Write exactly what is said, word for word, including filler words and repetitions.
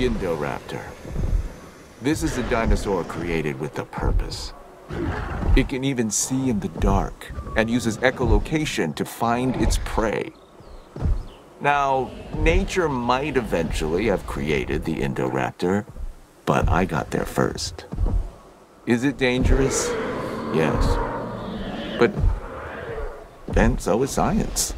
the Indoraptor. This is a dinosaur created with a purpose. It can even see in the dark and uses echolocation to find its prey. Now, nature might eventually have created the Indoraptor, but I got there first. Is it dangerous? Yes. But then so is science.